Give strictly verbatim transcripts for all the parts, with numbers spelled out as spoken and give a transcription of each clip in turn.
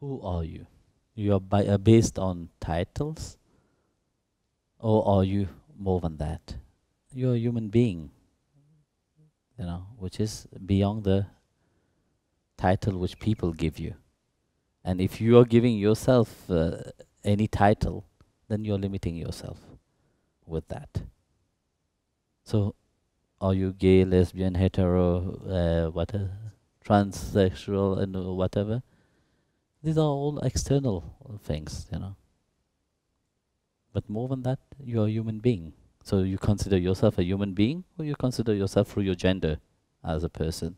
who are you? You are by, uh, based on titles, or are you more than that? You're a human being, you know, which is beyond the title which people give you. And if you are giving yourself uh, any title, then you're limiting yourself with that. So, are you gay, lesbian, hetero, uh, what, uh, transsexual, and uh, whatever? These are all external things, you know. But more than that, you're a human being. So you consider yourself a human being, or you consider yourself through your gender as a person.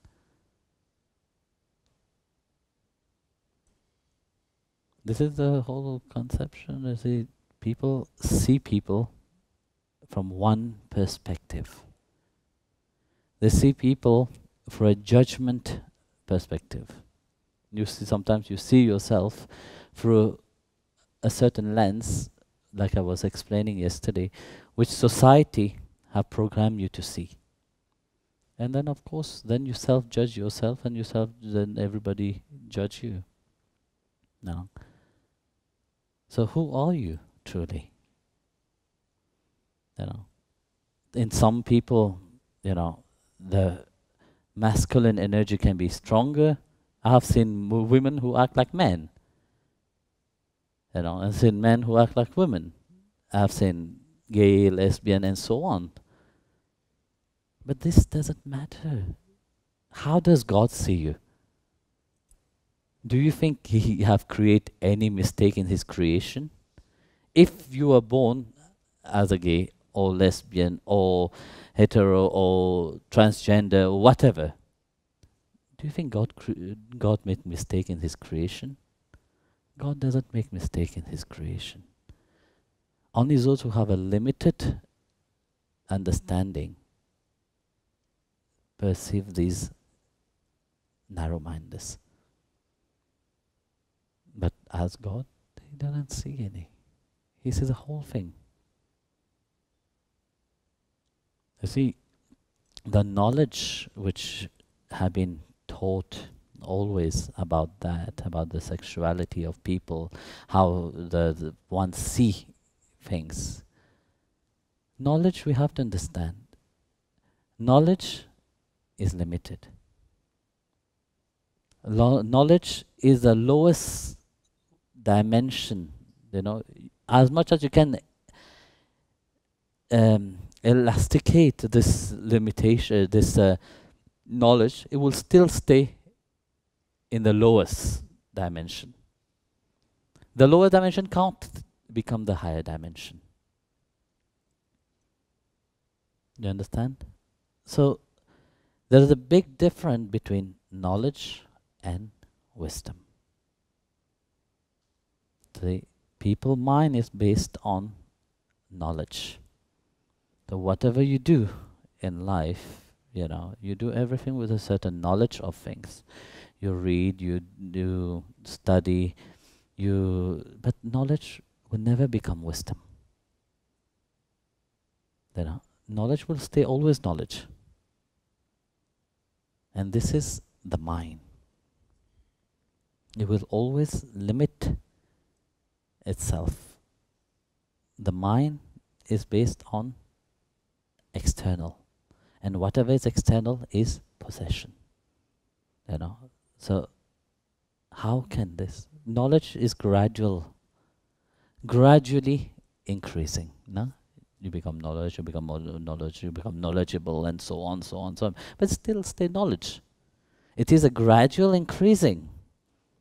This is the whole conception. You see, people see people from one perspective. They see people for a judgment perspective. You see, sometimes you see yourself through a certain lens, like I was explaining yesterday, which society have programmed you to see. And then, of course, then you self-judge yourself, and you self then everybody judge you. No. So who are you truly? You know, in some people, you know, the masculine energy can be stronger. I have seen women who act like men. You know, I've seen men who act like women. I've seen gay, lesbian, and so on. But this doesn't matter. How does God see you? Do you think He have created any mistake in His creation? If you were born as a gay or lesbian or hetero or transgender or whatever, do you think God cre God made mistake in His creation? God doesn't make mistake in His creation. Only those who have a limited understanding perceive these narrow-mindedness. But as God, He doesn't see any. He sees the whole thing. You see, the knowledge which have been taught always about that, about the sexuality of people, how the, the one see things. Knowledge we have to understand. Knowledge is limited. Lo- knowledge is the lowest dimension, you know, as much as you can um, elasticate this limitation, this uh, knowledge, it will still stay in the lowest dimension. The lower dimension can't become the higher dimension. You understand? So there is a big difference between knowledge and wisdom. The people's mind is based on knowledge. So whatever you do in life, you know, you do everything with a certain knowledge of things. You read, you do study, you but knowledge will never become wisdom. You know, knowledge will stay always knowledge. And this is the mind. It will always limit itself. The mind is based on external, and whatever is external is possession. You know, so how can this knowledge is gradual, gradually increasing? No, you become knowledge, you become more knowledge, you become knowledgeable, and so on, so on, so on. But still, stay knowledge. It is a gradual increasing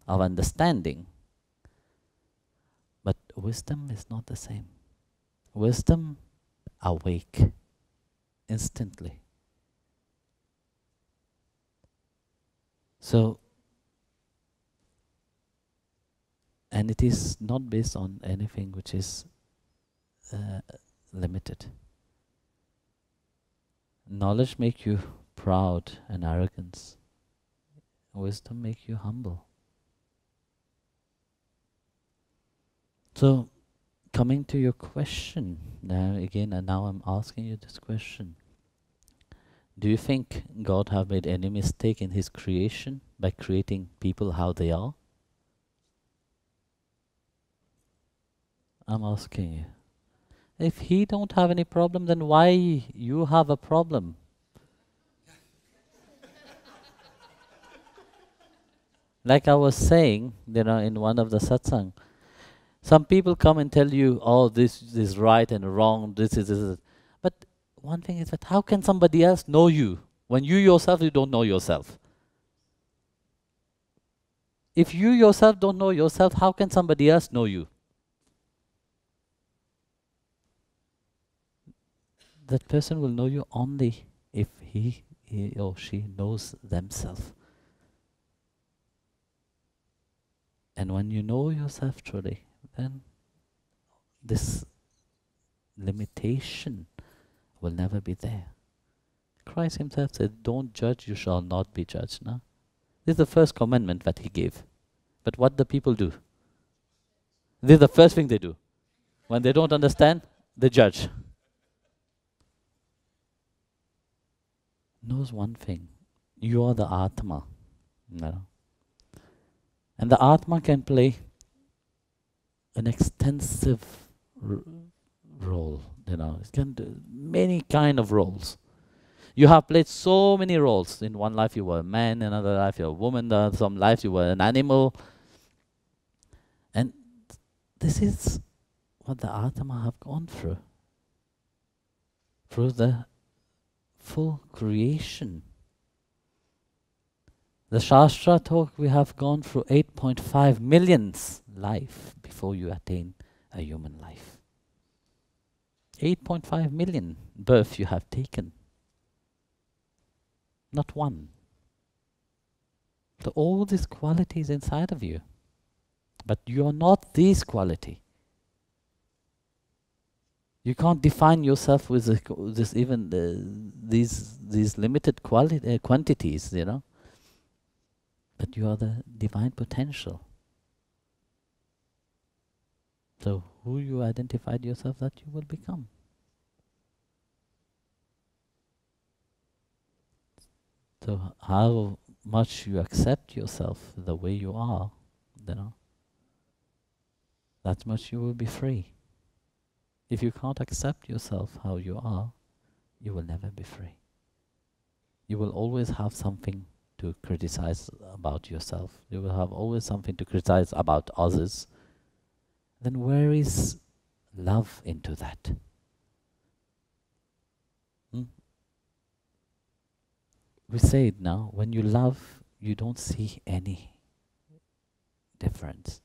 of understanding. But wisdom is not the same. Wisdom awake instantly. So, and it is not based on anything which is uh, limited. Knowledge makes you proud and arrogance. Wisdom makes you humble. So, coming to your question, now again, and now I'm asking you this question. Do you think God have made any mistake in His creation by creating people how they are? I'm asking you. If he don't have any problem, then why you have a problem? Like I was saying, you know, in one of the satsang, some people come and tell you, oh, this is right and wrong, this is, this is. But one thing is that how can somebody else know you when you yourself, you don't know yourself? If you yourself don't know yourself, how can somebody else know you? That person will know you only if he, he or she knows themselves. And when you know yourself truly, then this limitation will never be there. Christ himself said, don't judge, you shall not be judged. No? This is the first commandment that he gave. But what do people do? This is the first thing they do. When they don't understand, they judge. Knows one thing, you are the Atma. No? And the Atma can play an extensive r role, you know, it can do many kind of roles. You have played so many roles. In one life you were a man, in another life you were a woman, in some lives you were an animal. And this is what the Atma have gone through, through the full creation. The Shastra talk, we have gone through eight point five million life before you attain a human life. eight point five million births you have taken. Not one. So all these qualities inside of you. But you are not this quality. You can't define yourself with this, even the, these, these limited quali- uh, quantities, you know. But you are the divine potential. So who you identified yourself, that you will become. So how much you accept yourself the way you are, you know, that much you will be free. If you can't accept yourself how you are, you will never be free. You will always have something to criticize about yourself. You will have always something to criticize about others. Then where is love into that? Hmm? We say it now, when you love, you don't see any difference.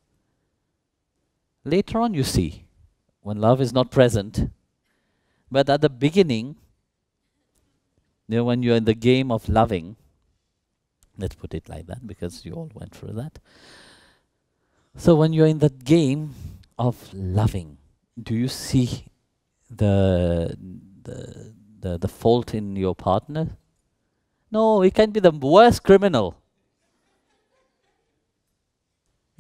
Later on you see, when love is not present. But at the beginning, you know, when you're in the game of loving, let's put it like that, because you all went through that. So when you're in that game of loving, do you see the, the, the, the fault in your partner? No, he can be the worst criminal.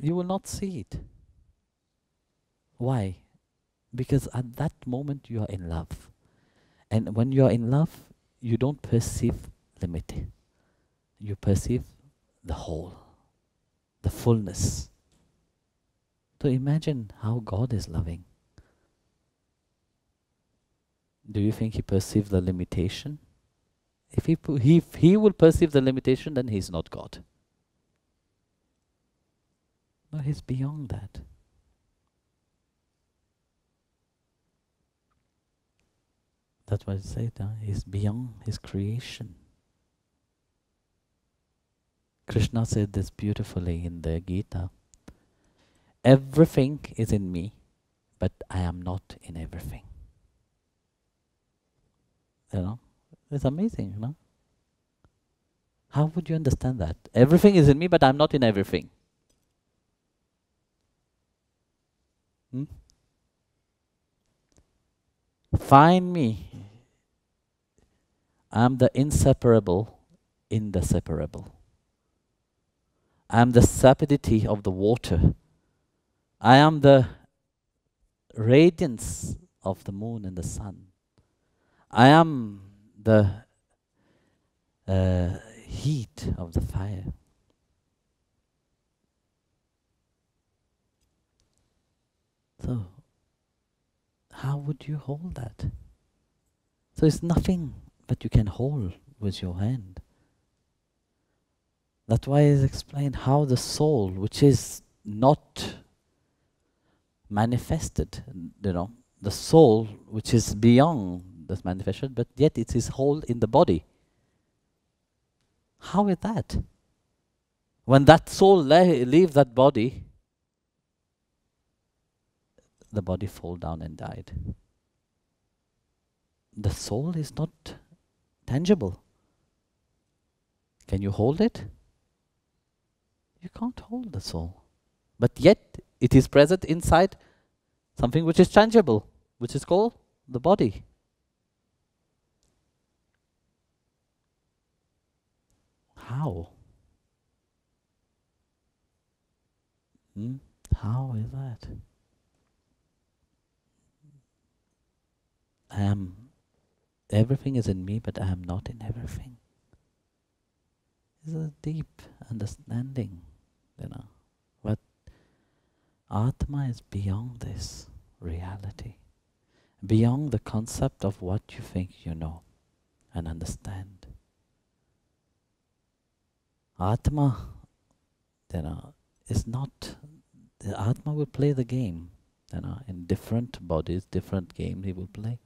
You will not see it. Why? Because at that moment you are in love. And when you are in love, you don't perceive limit. You perceive the whole, the fullness. So imagine how God is loving. Do you think he perceives the limitation? If he, he, if he will perceive the limitation, then he's not God. No, he's beyond that. That's why I say that, he's beyond his creation. Krishna said this beautifully in the Gita. Everything is in me, but I am not in everything. You know? It's amazing, you know? How would you understand that? Everything is in me, but I'm not in everything. Hmm? Find me. I'm the inseparable in the separable. I am the sapidity of the water. I am the radiance of the moon and the sun. I am the uh, heat of the fire. So how would you hold that? So it's nothing that you can hold with your hand. That's why it's explained how the soul, which is not manifested, you know, the soul which is beyond this manifestation, but yet it is held in the body. How is that? When that soul leaves that body, the body fall down and died. The soul is not tangible. Can you hold it? You can't hold the soul. But yet, it is present inside something which is tangible, which is called the body. How? Hmm? How is that? I am, everything is in me, but I am not in everything. It's a deep understanding, you know. But Atma is beyond this reality, beyond the concept of what you think you know and understand. Atma, you know, is not, the Atma will play the game, you know, in different bodies, different games he will play.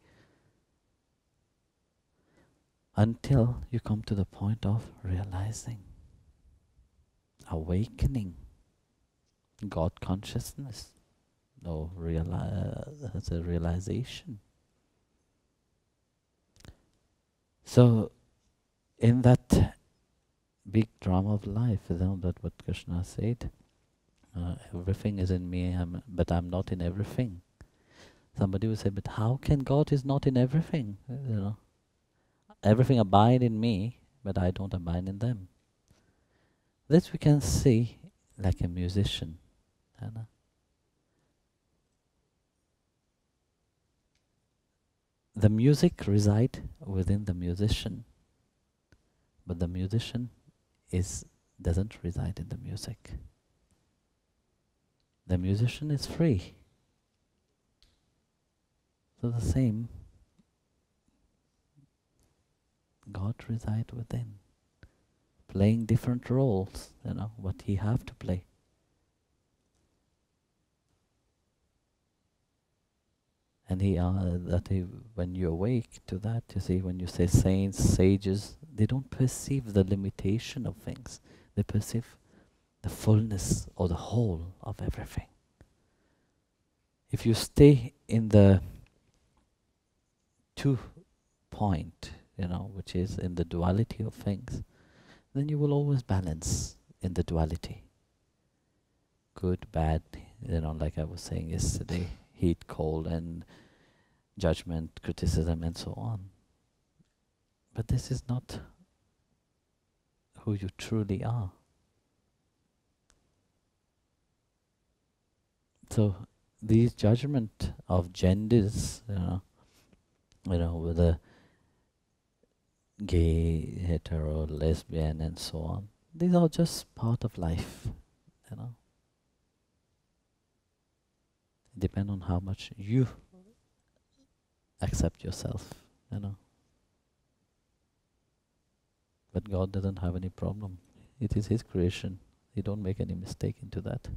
Until you come to the point of realizing, awakening, God consciousness, or reali- as a realization. So, in that big drama of life, you know, that what Krishna said, uh, everything is in me, I'm, but I'm not in everything. Somebody will say, but how can God is not in everything? You know, everything abide in me, but I don't abide in them. This we can see like a musician. You know? The music resides within the musician, but the musician is doesn't reside in the music. The musician is free. So the same, God resides within, playing different roles, you know, what he have to play. And he, uh, that he, when you awake to that, you see, when you say saints, sages, they don't perceive the limitation of things. They perceive the fullness or the whole of everything. If you stay in the two point, you know, which is in the duality of things, then you will always balance in the duality. Good, bad, you know, like I was saying yesterday, heat, cold, and judgment, criticism, and so on. But this is not who you truly are. So these judgment of genders, you know, you know, with the gay, hetero, lesbian, and so on. These are just part of life, you know. Depend on how much you accept yourself, you know. But God doesn't have any problem. It is His creation. He don't make any mistake into that.